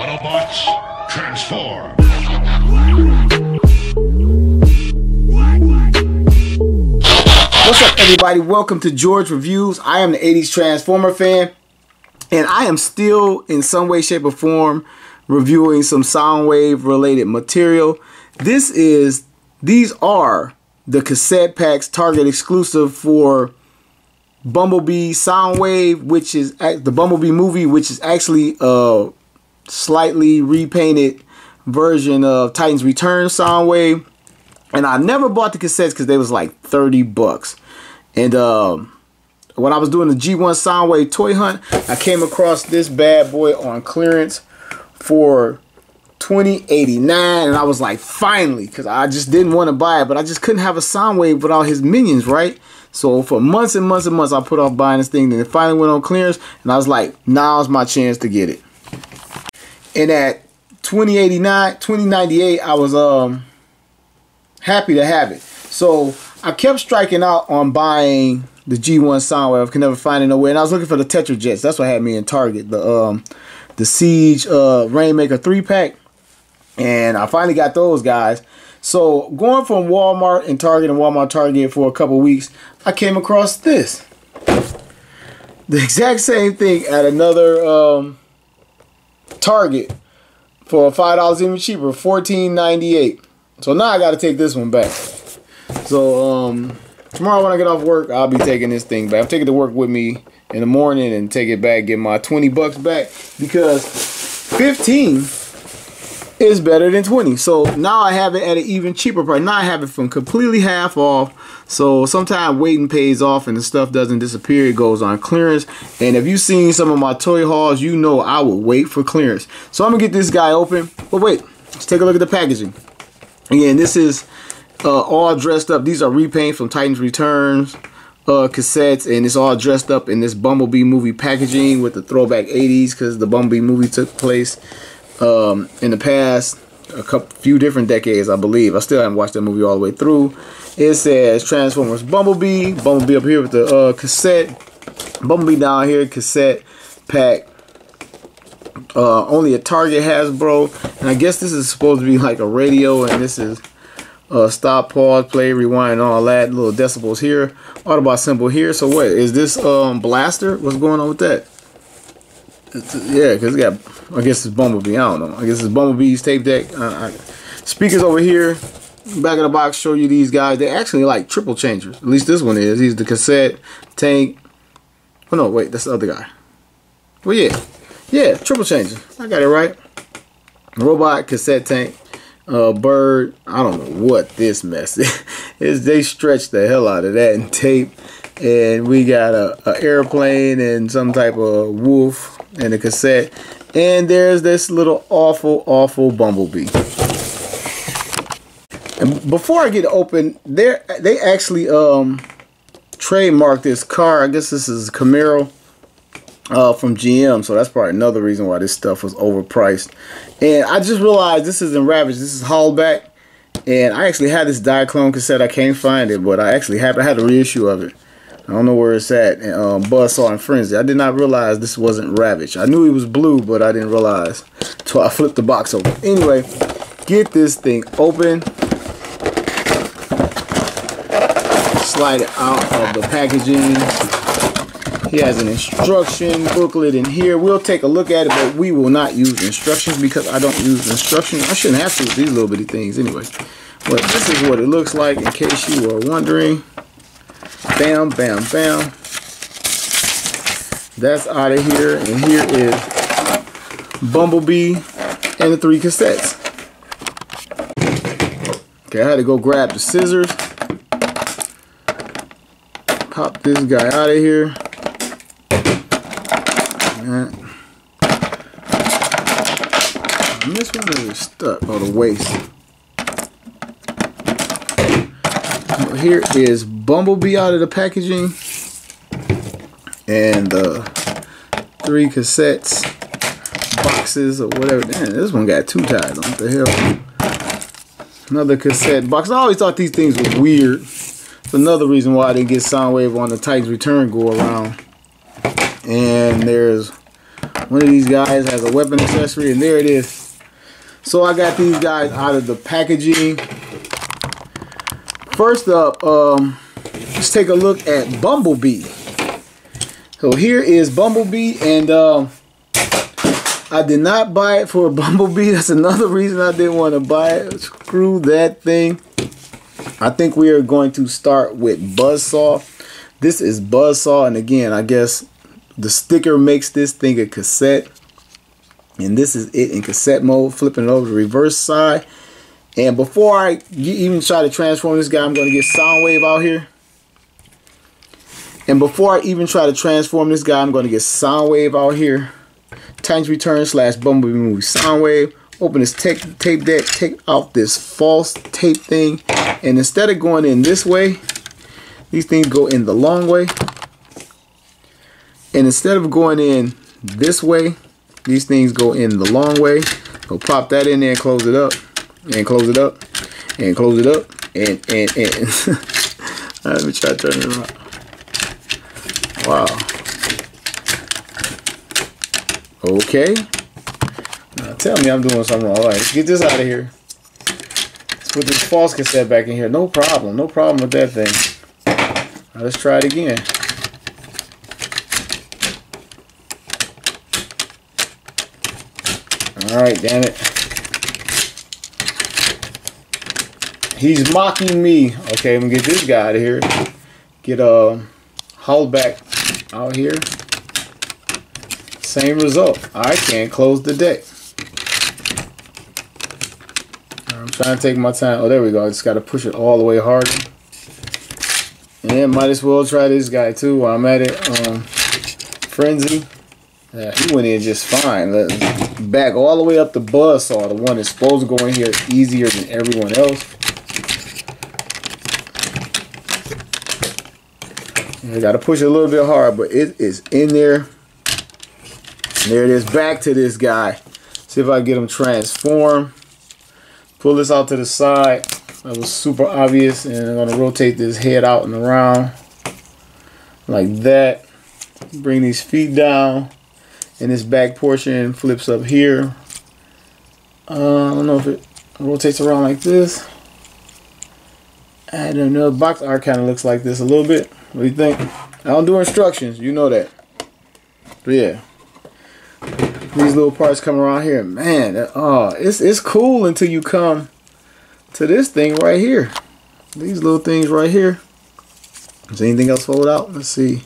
Autobots, transform! What's up, everybody? Welcome to George Reviews. I am the 80s Transformer fan, and I am still, in some way, shape, or form, reviewing some Soundwave-related material. These are the cassette packs Target exclusive for Bumblebee Soundwave, which is the Bumblebee movie, which is actually a slightly repainted version of Titans Return Soundwave. And I never bought the cassettes because they was like 30 bucks. And when I was doing the G1 Soundwave toy hunt, I came across this bad boy on clearance for $20.89, and I was like, finally, because I just didn't want to buy it, but I just couldn't have a Soundwave without his minions, right? So for months and months and months, I put off buying this thing, and it finally went on clearance, and I was like, now's my chance to get it. And at $20.98, I was happy to have it. So I kept striking out on buying the G1 Soundwave. I could never find it nowhere, and I was looking for the Tetra Jets. That's what had me in Target, the Siege Rainmaker 3-pack. And I finally got those guys. So going from Walmart and Target and Walmart Target for a couple weeks, I came across this. The exact same thing at another Target for $5 even cheaper, $14.98. So now I got to take this one back. So tomorrow when I get off work, I'll be taking this thing back. I'm taking it to work with me in the morning and take it back, get my 20 bucks back, because 15 is better than 20. So now I have it at an even cheaper price. Now I have it from completely half off. So sometimes waiting pays off and the stuff doesn't disappear. It goes on clearance. And if you've seen some of my toy hauls, you know I will wait for clearance. So I'm gonna get this guy open. But wait, let's take a look at the packaging. Again, this is all dressed up. These are repaints from Titans Returns cassettes, and it's all dressed up in this Bumblebee movie packaging with the throwback 80s, because the Bumblebee movie took place in the past a few different decades, I believe. I still haven't watched that movie all the way through. It says Transformers Bumblebee. Bumblebee up here with the cassette. Bumblebee down here, cassette pack. Only a Target has, bro. And I guess this is supposed to be like a radio, and this is stop, pause, play, rewind, all that. Little decibels here. Autobot symbol here. So what? Is this Blaster? What's going on with that? Yeah, because it got, I guess it's Bumblebee. I don't know. I guess it's Bumblebee's tape deck. Speakers over here. Back of the box, show you these guys. They're actually like triple changers. At least this one is. He's the cassette, tank. Oh, no, wait. That's the other guy. Well, yeah. Yeah, triple changer. I got it right. Robot, cassette tank, bird. I don't know what this mess is. They stretched the hell out of that in tape. And we got a airplane and some type of wolf and a cassette. And there's this little awful, awful Bumblebee. And before I get open, they actually trademarked this car. I guess this is a Camaro from GM. So that's probably another reason why this stuff was overpriced. And I just realized this isn't Ravage. This is Howlback. And I actually had this Diaclone cassette. I can't find it, but I actually have. I had a reissue of it. I don't know where it's at. And Buzzsaw and Frenzy. I did not realize this wasn't Ravage. I knew he was blue, but I didn't realize until I flipped the box open. Anyway, get this thing open. Slide it out of the packaging. He has an instruction booklet in here. We'll take a look at it, but we will not use instructions because I don't use instructions. I shouldn't have to with these little bitty things anyway. But this is what it looks like in case you were wondering. Bam, bam, bam. That's out of here. And here is Bumblebee and the three cassettes. Okay, I had to go grab the scissors. Pop this guy out of here. And this one is stuck on the waist. Here is Bumblebee out of the packaging and the three cassettes, boxes, or whatever. Damn, this one got two ties on. What the hell? Another cassette box. I always thought these things were weird. It's another reason why they get Soundwave on the Titans Return go around. And there's One of these guys has a weapon accessory, and there it is. So I got these guys out of the packaging. First up, let's take a look at Bumblebee. So here is Bumblebee, and I did not buy it for a Bumblebee. That's another reason I didn't want to buy it. Screw that thing. I think we are going to start with Buzzsaw. This is Buzzsaw, and again, I guess the sticker makes this thing a cassette. And this is it in cassette mode, flipping it over to reverse side. And before I even try to transform this guy, I'm going to get Soundwave out here. And before I even try to transform this guy, I'm going to get Soundwave out here. Titans Return / Bumblebee movie Soundwave. Open this tape deck, take out this false tape thing, and instead of going in this way, these things go in the long way. And instead of going in this way, these things go in the long way. So pop that in there and close it up, and close it up, and close it up, and. Let me try turning it around. Wow. Okay. Now tell me I'm doing something wrong. All right, let's get this out of here. Let's put this false cassette back in here. No problem. No problem with that thing. Now let's try it again. All right, damn it. He's mocking me. Okay, I'm gonna get this guy out of here. Get Howlback out here. Same result. I can't close the deck. I'm trying to take my time. Oh, there we go. I just got to push it all the way hard. And might as well try this guy too while I'm at it. Frenzy. Yeah, he went in just fine. Let's back all the way up the Buzzsaw. The one that's supposed to go in here easier than everyone else. I got to push it a little bit hard, but it is in there. There it is. Back to this guy. See if I can get him transformed. Pull this out to the side. That was super obvious. And I'm going to rotate this head out and around. Like that. Bring these feet down. And this back portion flips up here. I don't know if it rotates around like this. I don't know. Box art kind of looks like this a little bit. What do you think? I don't do instructions. You know that. But yeah. These little parts come around here, man. It's cool until you come to this thing right here. These little things right here. Is anything else fold out? Let's see.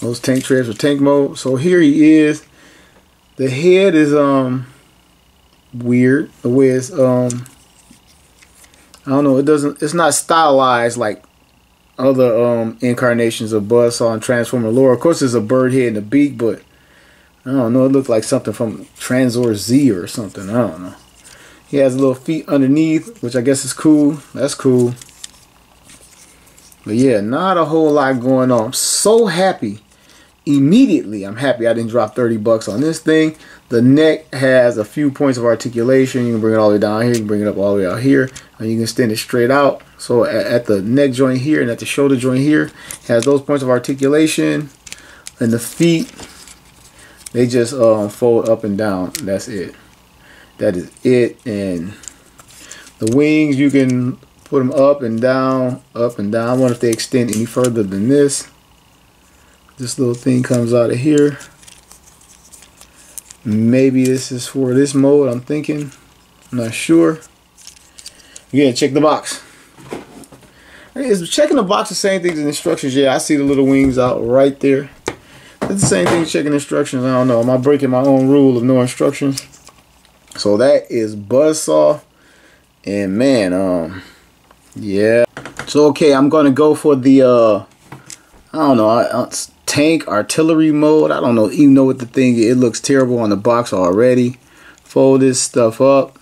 Those tank treads are tank mode. So here he is. The head is weird. The way it's I don't know. It's not stylized like other incarnations of Buzzsaw and Transformer lore. Of course, there's a bird head and a beak, but I don't know, it looked like something from Transor Z or something, I don't know. He has little feet underneath, which I guess is cool. That's cool. But yeah, not a whole lot going on. I'm so happy. Immediately, I'm happy I didn't drop $30 on this thing. The neck has a few points of articulation. You can bring it all the way down here. You can bring it up all the way out here. And you can extend it straight out. So at the neck joint here and at the shoulder joint here, it has those points of articulation. And the feet, they just fold up and down. That's it. That is it. And the wings, you can put them up and down, up and down. I wonder if they extend any further than this. This little thing comes out of here. Maybe this is for this mode, I'm thinking. I'm not sure. Again, check the box. Is checking the box the same thing as the instructions? Yeah, I see the little wings out right there. It's the same thing checking instructions. I don't know. Am I breaking my own rule of no instructions? So that is Buzzsaw. And man, yeah. So okay, I'm gonna go for the I don't know, tank artillery mode. I don't know even know what the thing is. It looks terrible on the box already. Fold this stuff up.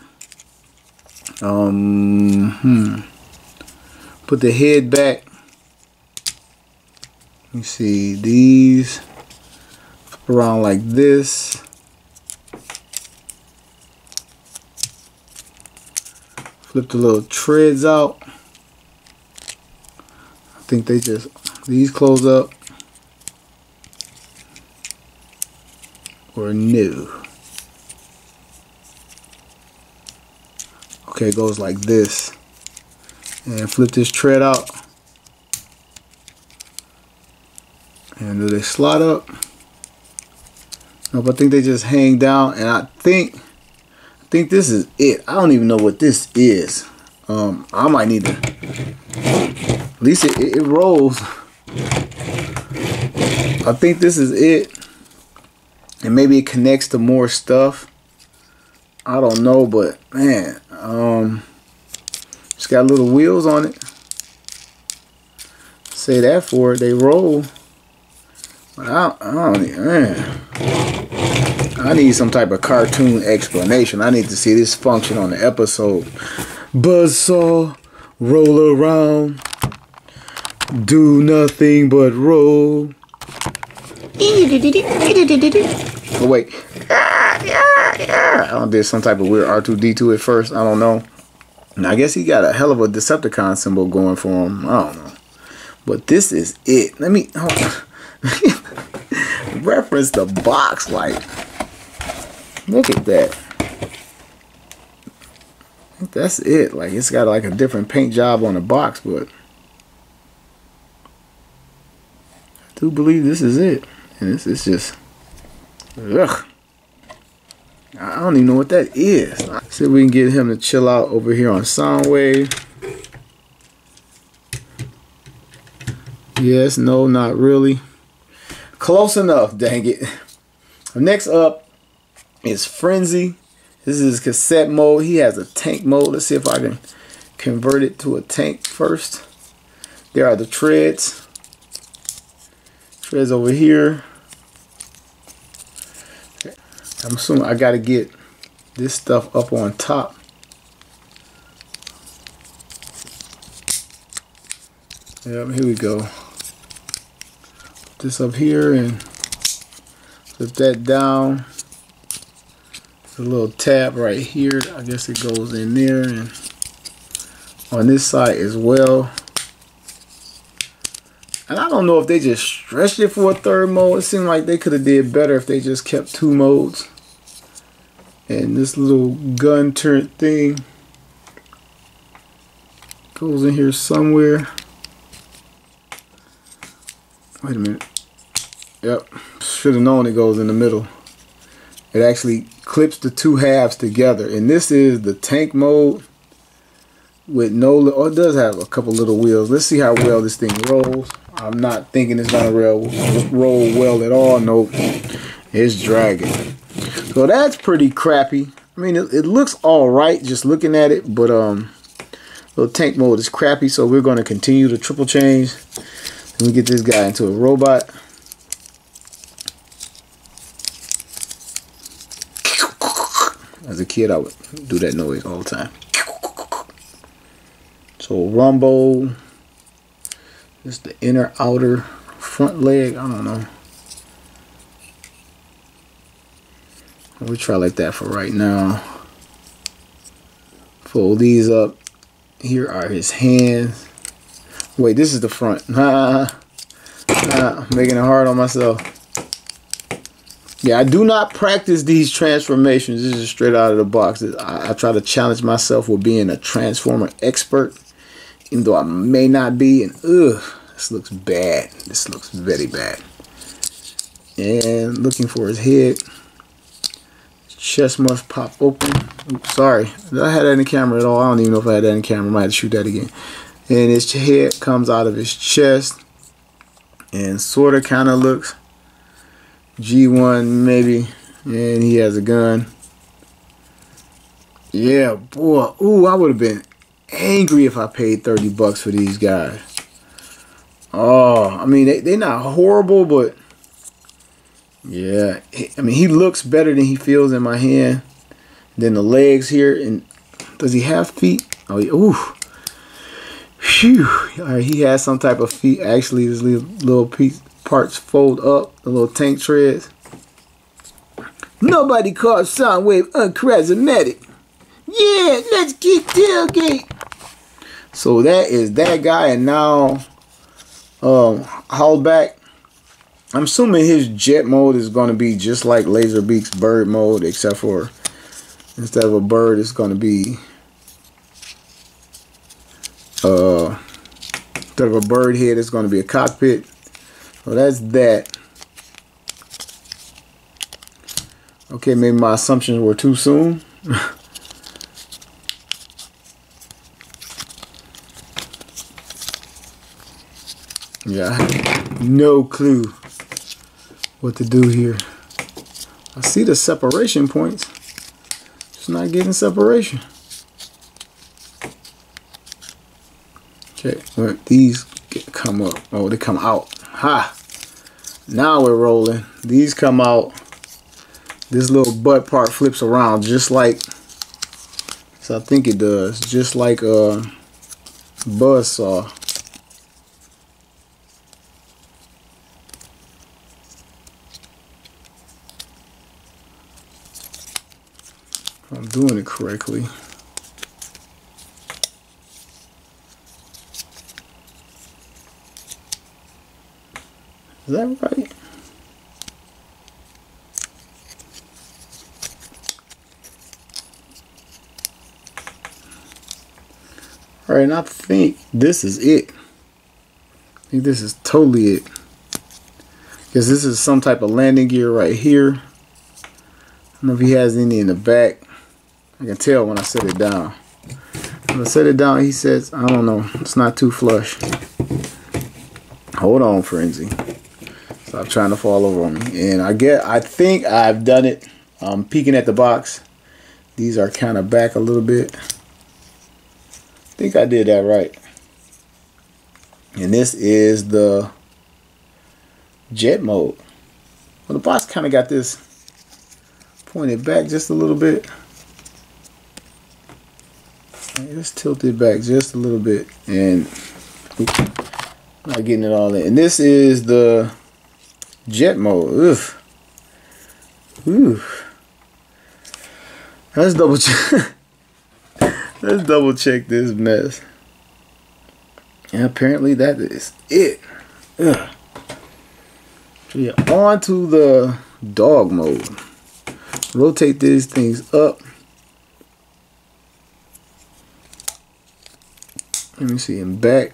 Put the head back. Let me see these. Around like this, flip the little treads out. I think they just, these close up, or new. Okay, it goes like this. And flip this tread out. And do they slot up? Nope, I think they just hang down. And I think this is it. I don't even know what this is. I might need to. At least it rolls. I think this is it. And maybe it connects to more stuff. I don't know, but man, it's got little wheels on it. Say that for it. They roll. But I need some type of cartoon explanation. I need to see this function on the episode. Buzzsaw, roll around, do nothing but roll. Oh wait, I did some type of weird R2-D2 at first. I don't know. And I guess he got a hell of a Decepticon symbol going for him. I don't know. But this is it. Let me hold on. Reference the box like. Look at that. That's it. Like it's got like a different paint job on the box, but I do believe this is it. And this is just ugh. I don't even know what that is. Let's see if we can get him to chill out over here on Soundwave. Yes, no, not really. Close enough, dang it. Next up is Frenzy. This is cassette mode. He has a tank mode. Let's see if I can convert it to a tank first. There are the treads. Treads over here. I'm assuming I gotta get this stuff up on top. Yep, here we go. Put this up here and flip that down. A little tab right here, I guess it goes in there, and on this side as well. And I don't know if they just stretched it for a third mode. It seemed like they could have did better if they just kept two modes. And this little gun turret thing goes in here somewhere. Wait a minute. Yep, should have known it goes in the middle. It actually clips the two halves together, and this is the tank mode with no. Oh, it does have a couple little wheels. Let's see how well this thing rolls. I'm not thinking it's gonna roll well at all. Nope, it's dragging. So that's pretty crappy. I mean, it looks all right just looking at it, but little tank mode is crappy. So we're gonna continue the triple change. Let me get this guy into a robot. As a kid, I would do that noise all the time. So Rumble, this is the inner, outer, front leg. I don't know. We'll try like that for right now. Fold these up. Here are his hands. Wait, this is the front. Making it hard on myself. Yeah, I do not practice these transformations. This is straight out of the box. I try to challenge myself with being a Transformer expert, even though I may not be. And ugh, this looks bad. This looks very bad. And looking for his head. His chest must pop open. Oops, sorry. Did I have that in the camera at all? I don't even know if I had that in the camera. I might have to shoot that again. And his head comes out of his chest and sort of kind of looks G1 maybe, and he has a gun. Yeah, boy. Ooh, I would have been angry if I paid 30 bucks for these guys. Oh, I mean, they're not horrible, but yeah. I mean, he looks better than he feels in my hand. Then the legs here, and does he have feet? Oh, yeah. Ooh. Phew. All right, he has some type of feet. Actually, this little piece. Parts fold up, the little tank treads. Nobody calls Soundwave uncharismatic. Yeah, let's get tailgate. So that is that guy, and now Howlback. I'm assuming his jet mode is going to be just like Laserbeak's bird mode, except for instead of a bird, it's going to be instead of a bird head, it's going to be a cockpit. So that's that. Okay, maybe my assumptions were too soon. Yeah, no clue what to do here. I see the separation points. Just not getting separation. Okay, these come up. Oh, they come out. Ha! Now we're rolling. These come out. This little butt part flips around just like, so I think it does, just like a Buzzsaw. If I'm doing it correctly. Is that right? All right, and I think this is it. I think this is totally it. Because this is some type of landing gear right here. I don't know if he has any in the back. I can tell when I set it down. When I set it down, he says, I don't know, it's not too flush. Hold on, Frenzy. Stop trying to fall over on me. And I think I've done it. I'm peeking at the box. These are kind of back a little bit. I think I did that right. And this is the jet mode. Well, the box kind of got this pointed back just a little bit. Just tilt it back just a little bit. And oops, I'm not getting it all in. And this is the jet mode. Oof. Oof. Let's double check. Let's double check this mess. And apparently that is it. Ugh. Yeah, on to the dog mode. Rotate these things up. Let me see, and back.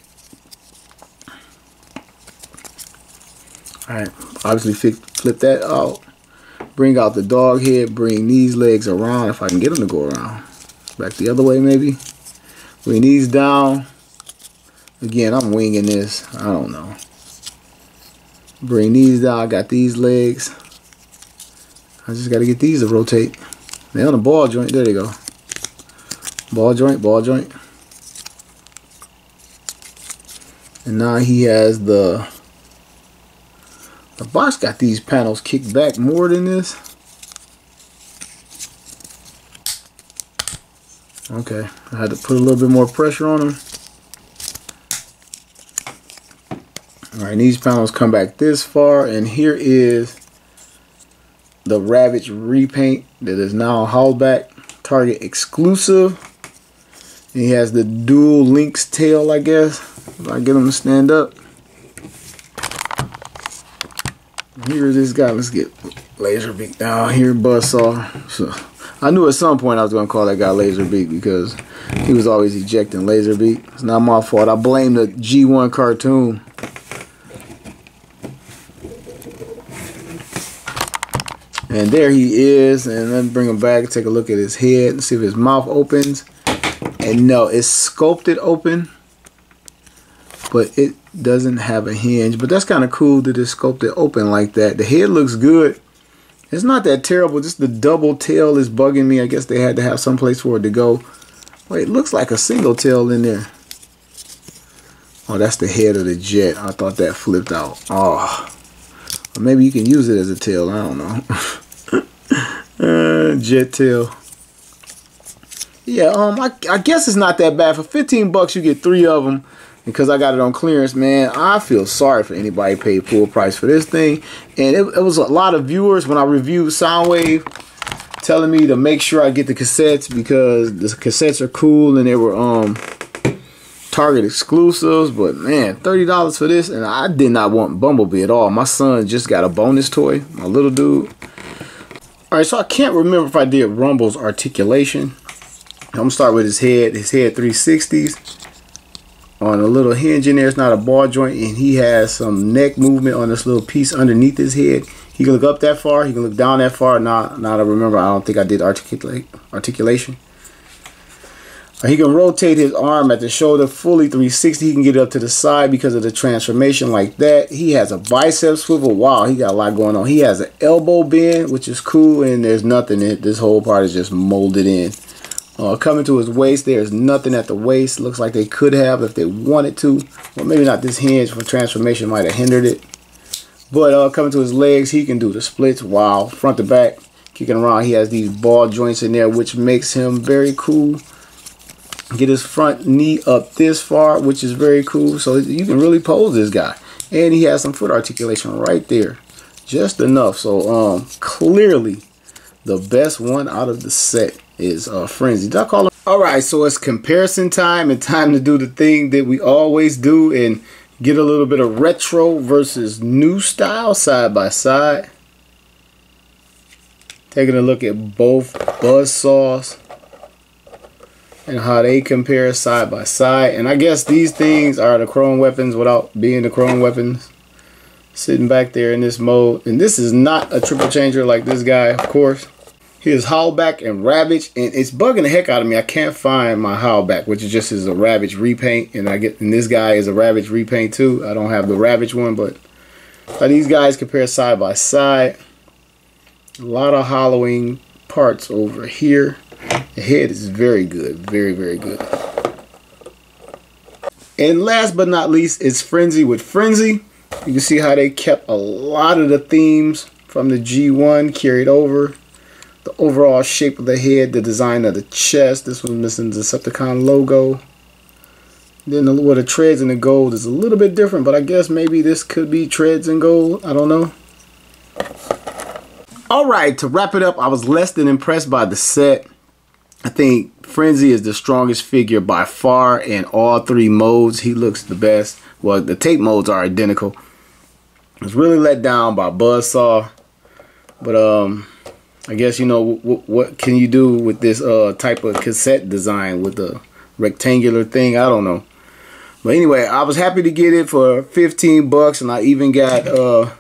Alright, obviously flip that out. Bring out the dog head, bring these legs around if I can get them to go around. Back the other way, maybe. Wing these down. Again, I'm winging this. I don't know. Bring these down. I got these legs. I just got to get these to rotate. They're on the ball joint. There they go. Ball joint, ball joint. And now he has the... The box got these panels kicked back more than this. Okay, I had to put a little bit more pressure on them. Alright, these panels come back this far, and here is the Ravage repaint that is now a Howlback Target exclusive. And he has the dual lynx tail, I guess, if I get him to stand up. Here's this guy. Let's get Laserbeak down here, Buzzsaw. So, I knew at some point I was going to call that guy Laserbeak because he was always ejecting Laserbeak. It's not my fault. I blame the G1 cartoon. And there he is. And let's bring him back and take a look at his head and see if his mouth opens. And no, it's sculpted open, but it doesn't have a hinge. But that's kind of cool that it's sculpted open like that. The head looks good. It's not that terrible, just the double tail is bugging me. I guess they had to have some place for it to go. Wait, it looks like a single tail in there. Oh, that's the head of the jet. I thought that flipped out. Oh, or maybe you can use it as a tail. I don't know. Jet tail. Yeah, I guess it's not that bad. For 15 bucks, you get 3 of them. Because I got it on clearance, man, I feel sorry for anybody paid full price for this thing. And it was a lot of viewers when I reviewed Soundwave telling me to make sure I get the cassettes because the cassettes are cool and they were Target exclusives, but man, $30 for this, and I did not want Bumblebee at all. My son just got a bonus toy, my little dude. Alright, so I can't remember if I did Rumble's articulation. I'm going to start with his head 360s. On a little hinge in there, it's not a ball joint, and he has some neck movement on this little piece underneath his head. He can look up that far, he can look down that far. Now I remember, I don't think I did articulation. He can rotate his arm at the shoulder fully 360. He can get it up to the side because of the transformation like that. He has a bicep swivel. Wow, he got a lot going on. He has an elbow bend, which is cool, and there's nothing in it. This whole part is just molded in. Coming to his waist, there's nothing at the waist. Looks like they could have if they wanted to. Well, maybe not this hinge for transformation might have hindered it. But coming to his legs, he can do the splits. Wow, front to back, kicking around. He has these ball joints in there, which makes him very cool. Get his front knee up this far, which is very cool. So you can really pose this guy. And he has some foot articulation right there. Just enough. So clearly the best one out of the set is Frenzy. Did I call him? Alright, so it's comparison time, and time to do the thing that we always do and get a little bit of retro versus new style side by side. Taking a look at both Buzzsaws and how they compare side by side. And I guess these things are the chrome weapons without being the chrome weapons. Sitting back there in this mode. And this is not a triple changer like this guy, of course. Here's Howlback and Ravage, and it's bugging the heck out of me. I can't find my Howlback, which is just a Ravage repaint, and this guy is a Ravage repaint too. I don't have the Ravage one, but these guys compare side by side. A lot of hollowing parts over here. The head is very good, very, very good. And last but not least, it's Frenzy with Frenzy. You can see how they kept a lot of the themes from the G1 carried over. The overall shape of the head, the design of the chest. This one's missing the Decepticon logo. Then the treads and the gold is a little bit different, but I guess maybe this could be treads and gold. I don't know. Alright, to wrap it up, I was less than impressed by the set. I think Frenzy is the strongest figure by far in all three modes. He looks the best. Well, the tape modes are identical. I was really let down by Buzzsaw. But I guess, you know, what can you do with this type of cassette design with the rectangular thing? I don't know. But anyway, I was happy to get it for 15 bucks, and I even got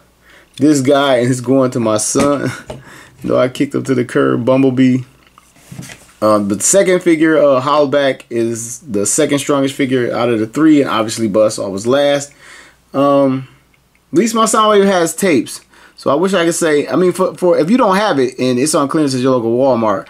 this guy, and it's going to my son. You know, I kicked him to the curb, Bumblebee. The second figure, Howlback, is the second strongest figure out of the three, and obviously Buzzsaw was last. At least my Soundwave has tapes, so I wish I could say. I mean, for if you don't have it and it's on clearance at your local Walmart,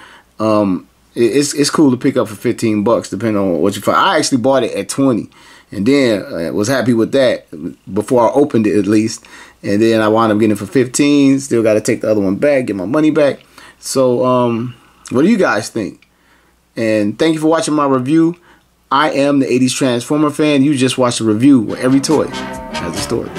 it's cool to pick up for 15 bucks, depending on what you find. I actually bought it at 20, and then was happy with that before I opened it at least, and then I wound up getting it for 15. Still got to take the other one back, get my money back. So what do you guys think? And thank you for watching my review. I am the 80s Transformer fan. You just watched a review where every toy has a story.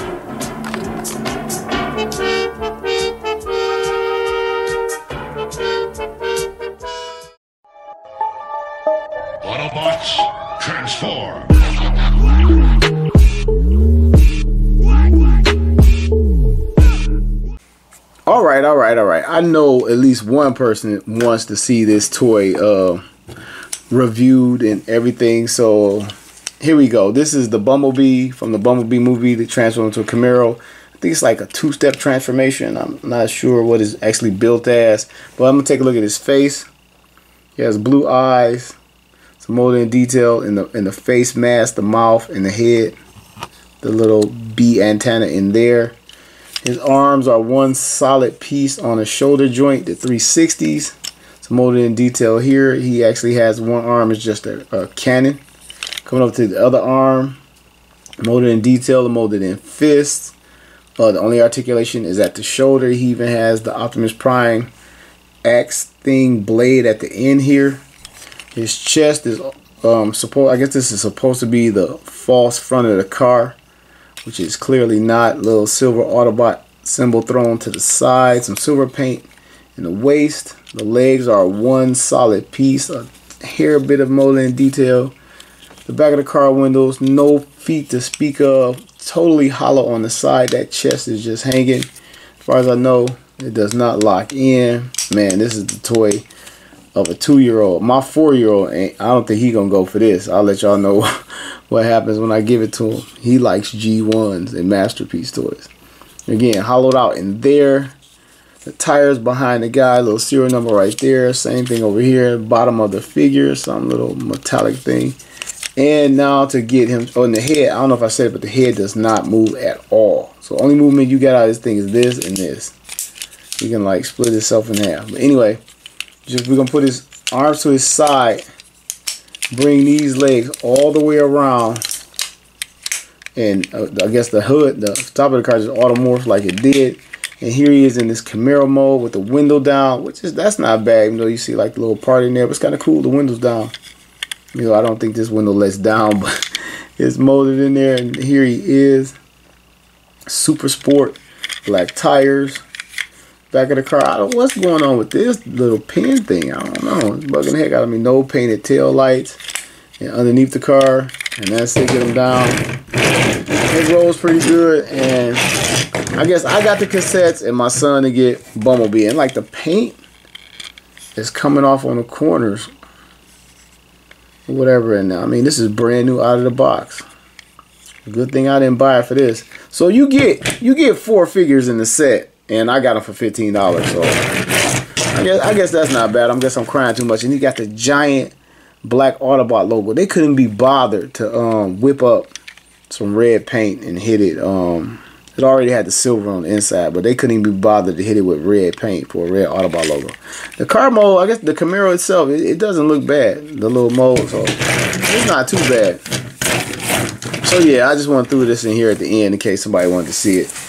All right. I know at least one person wants to see this toy reviewed and everything. So here we go. This is the Bumblebee from the Bumblebee movie that transformed into a Camaro. I think it's like a two-step transformation. I'm not sure what it's actually built as, but I'm gonna take a look at his face. He has blue eyes, some molding detail in the face mask, the mouth, and the head. The little bee antenna in there. His arms are one solid piece on a shoulder joint, the 360s. It's molded in detail here. He actually has one arm, it's just a cannon. Coming up to the other arm, molded in detail, molded in fists. The only articulation is at the shoulder. He even has the Optimus Prime axe thing blade at the end here. His chest is, I guess this is supposed to be the false front of the car, which is clearly not. Little silver Autobot symbol thrown to the side, some silver paint in the waist. The legs are one solid piece, a hair bit of molding detail. The back of the car windows, no feet to speak of. Totally hollow on the side. That chest is just hanging. As far as I know, it does not lock in. Man, this is the toy of a 2-year-old. My 4-year-old, I don't think he's going to go for this. I'll let y'all know what happens when I give it to him. He likes G1s and Masterpiece toys. Again, hollowed out in there. The tires behind the guy, little serial number right there. Same thing over here, bottom of the figure, some little metallic thing. And now to get him on the head, I don't know if I said it, but the head does not move at all. So only movement you got out of this thing is this and this. You can like split itself in half. But anyway, just we're gonna put his arms to his side, bring these legs all the way around, and I guess the hood, the top of the car, just automorphs like it did. And here he is in this Camaro mode with the window down, which is, that's not bad, even though you see like the little part in there, but it's kind of cool, the window's down. You know, I don't think this window lets down, but it's molded in there. And here he is, super sport, black tires, back of the car. I don't know what's going on with this little pin thing, I don't know, it's bugging the heck out of me. No painted tail lights, and underneath the car, and that's it, get him down. It rolls pretty good, and I guess I got the cassettes and my son to get Bumblebee. And like the paint is coming off on the corners, whatever. And I mean, this is brand new out of the box. Good thing I didn't buy it for this. So you get 4 figures in the set, and I got them for $15. So I guess that's not bad. I guess I'm crying too much. And you got the giant black Autobot logo. They couldn't be bothered to whip up some red paint and hit it. It already had the silver on the inside, but they couldn't even be bothered to hit it with red paint for a red Autobot logo. The car mold, I guess the Camaro itself, it doesn't look bad, the little mold, so it's not too bad. So yeah, I just went through this in here at the end in case somebody wanted to see it.